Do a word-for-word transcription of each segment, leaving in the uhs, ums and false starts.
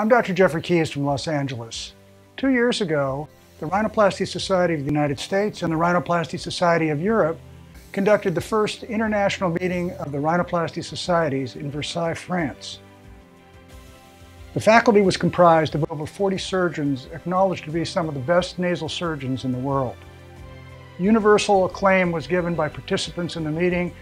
I'm Doctor Jeffrey Keyes from Los Angeles. Two years ago, the Rhinoplasty Society of the United States and the Rhinoplasty Society of Europe conducted the first international meeting of the Rhinoplasty Societies in Versailles, France. The faculty was comprised of over forty surgeons acknowledged to be some of the best nasal surgeons in the world. Universal acclaim was given by participants in the meeting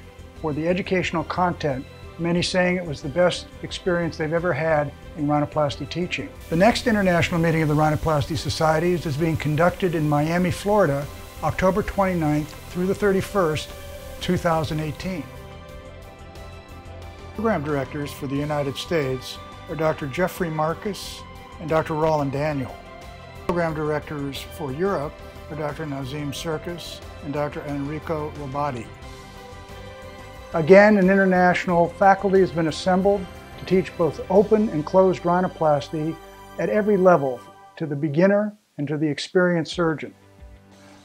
for the educational content, many saying it was the best experience they've ever had in rhinoplasty teaching. The next international meeting of the Rhinoplasty Societies is being conducted in Miami, Florida, October twenty-ninth through the thirty-first, two thousand eighteen. Program directors for the United States are Doctor Jeffrey Marcus and Doctor Roland Daniel. Program directors for Europe are Doctor Nazim Serkis and Doctor Enrico Lobati. Again, an international faculty has been assembled to teach both open and closed rhinoplasty at every level, to the beginner and to the experienced surgeon.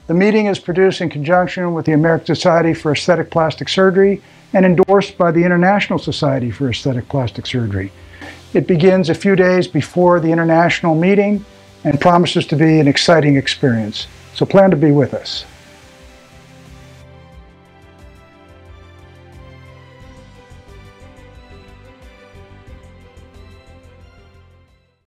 The meeting is produced in conjunction with the American Society for Aesthetic Plastic Surgery and endorsed by the International Society for Aesthetic Plastic Surgery. It begins a few days before the international meeting and promises to be an exciting experience. So plan to be with us.